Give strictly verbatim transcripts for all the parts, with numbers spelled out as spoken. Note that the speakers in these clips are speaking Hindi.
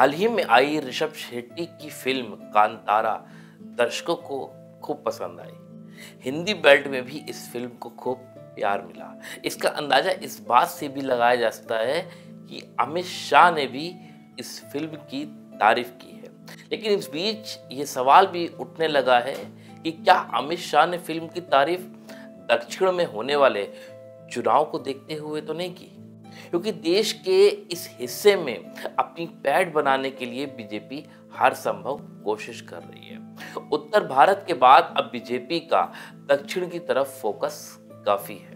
हाल ही में आई ऋषभ शेट्टी की फिल्म कांतारा दर्शकों को खूब पसंद आई। हिंदी बेल्ट में भी इस फिल्म को खूब प्यार मिला। इसका अंदाज़ा इस बात से भी लगाया जाता है कि अमित शाह ने भी इस फिल्म की तारीफ की है। लेकिन इस बीच ये सवाल भी उठने लगा है कि क्या अमित शाह ने फिल्म की तारीफ दक्षिण में होने वाले चुनाव को देखते हुए तो नहीं की, क्योंकि देश के इस हिस्से में अपनी पैठ बनाने के लिए बीजेपी हर संभव कोशिश कर रही है। उत्तर भारत के बाद अब बीजेपी का दक्षिण की तरफ फोकस काफी है।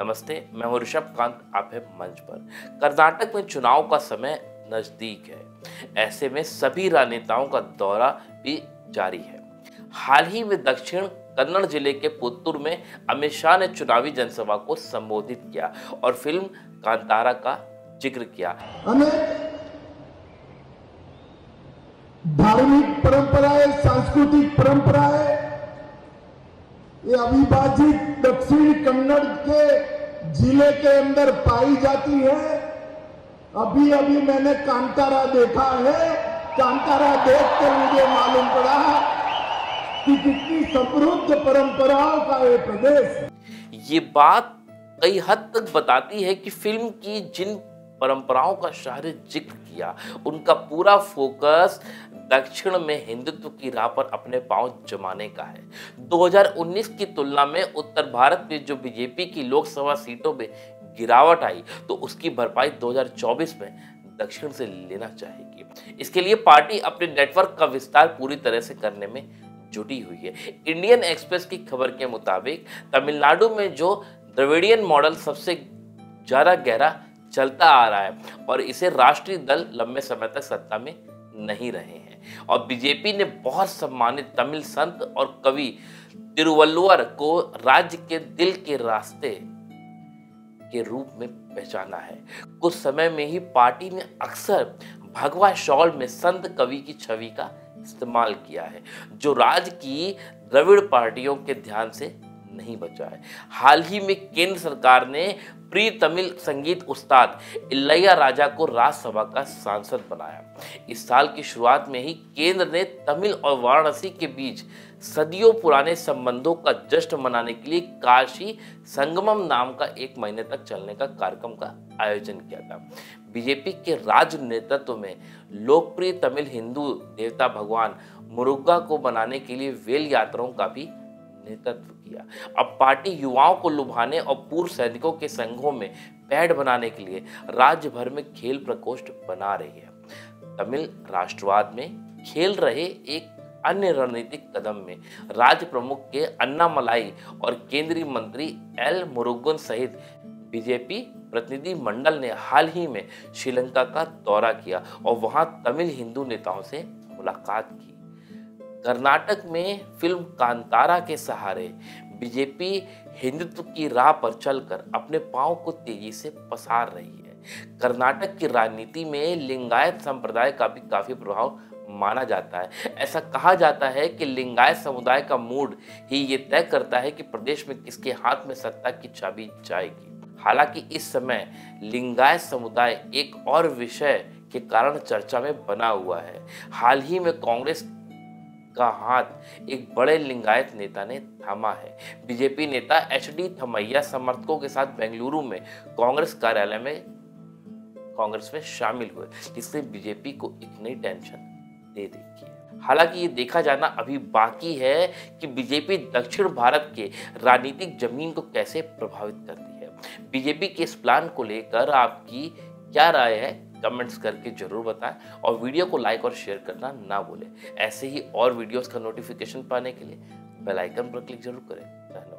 नमस्ते, मैं हूं ऋषभ कांत, आप हैं मंच पर। कर्नाटक में चुनाव का समय नजदीक है, ऐसे में सभी राजनेताओं का दौरा भी जारी है। हाल ही में दक्षिण कन्नड़ जिले के पुतुर में अमित शाह ने चुनावी जनसभा को संबोधित किया और फिल्म कांतारा का जिक्र किया। हमें धार्मिक परंपराएं, सांस्कृतिक परंपराएं, ये अविभाजित दक्षिण कन्नड़ के जिले के अंदर पाई जाती है। अभी अभी मैंने कांतारा देखा है। कांतारा देख कर मुझे मालूम पड़ा कि कितनी समृद्ध परंपराओं का ये प्रदेश। ये बात कई हद तक बताती है कि फिल्म की जिन परंपराओं का शाह ने जिक्र किया, उनका पूरा फोकस दक्षिण में हिंदुत्व की राह पर अपने पांव जमाने का है। दो हज़ार उन्नीस की तुलना में उत्तर भारत में जो बीजेपी की लोकसभा सीटों में गिरावट आई, तो उसकी भरपाई दो हज़ार चौबीस में दक्षिण से लेना चाहेगी। इसके लिए पार्टी अपने नेटवर्क का विस्तार पूरी तरह से करने में जुटी हुई है। इंडियन एक्सप्रेस की खबर के मुताबिक तमिलनाडु में जो द्रविड़ियन मॉडल सबसे ज़्यादा गहरा चलता आ रहा है और इसे राष्ट्रीय दल लंबे समय तक सत्ता में नहीं रहे हैं, और बीजेपी ने बहुत सम्मानित तमिल संत और कवि तिरुवल्लुवर को राज्य के दिल के रास्ते के रूप में पहचाना है। कुछ समय में ही पार्टी ने अक्सर भगवा शॉल में संत कवि की छवि का इस्तेमाल किया है, जो राज्य की द्रविड़ पार्टियों के ध्यान से नहीं बचा है। हाल ही में केंद्र सरकार ने प्रिय तमिल संगीत उस्ताद इलैयाराजा को राज्यसभा का सांसद बनाया। इस साल की शुरुआत में ही केंद्र ने तमिल और वाराणसी के बीच सदियों पुराने संबंधों का जश्न मनाने के लिए काशी संगमम नाम का एक महीने तक चलने का कार्यक्रम का आयोजन किया था। बीजेपी के राज्य नेतृत्व में लोकप्रिय तमिल हिंदू देवता भगवान मुरुगा को बनाने के लिए वेल यात्राओं का भी नेतृत्व किया। अब पार्टी युवाओं को लुभाने और पूर्व सैनिकों के संघों में पैठ बनाने के लिए राज्य भर में खेल प्रकोष्ठ बना रही है। तमिल राष्ट्रवाद में खेल रहे एक अन्य रणनीतिक कदम में राज्य प्रमुख के अन्ना मलाई और केंद्रीय मंत्री एल मुरुगन सहित बीजेपी प्रतिनिधि मंडल ने हाल ही में श्रीलंका का दौरा किया और वहां तमिल हिंदू नेताओं से मुलाकात की। कर्नाटक में फिल्म कांतारा के सहारे बीजेपी हिंदुत्व की राह पर चलकर अपने पांव को तेजी से पसार रही है। कर्नाटक की राजनीति में लिंगायत संप्रदाय का भी काफी प्रभाव माना जाता है। ऐसा कहा जाता है कि लिंगायत समुदाय का मूड ही ये तय करता है कि प्रदेश में किसके हाथ में सत्ता की चाबी जाएगी। हालांकि इस समय लिंगायत समुदाय एक और विषय के कारण चर्चा में बना हुआ है। हाल ही में कांग्रेस का हाथ एक बड़े लिंगायत नेता ने थामा है। बीजेपी नेता एचडी थमैया समर्थकों के साथ बेंगलुरु में कांग्रेस कार्यालय में कांग्रेस में शामिल हुए, जिससे बीजेपी को एक नई टेंशन दे दी। हालांकि ये देखा जाना अभी बाकी है कि बीजेपी दक्षिण भारत के राजनीतिक जमीन को कैसे प्रभावित करती है। बीजेपी के इस प्लान को लेकर आपकी क्या राय है, कमेंट्स करके जरूर बताएं और वीडियो को लाइक और शेयर करना ना भूलें। ऐसे ही और वीडियोस का नोटिफिकेशन पाने के लिए बेल आइकन पर क्लिक जरूर करें। धन्यवाद।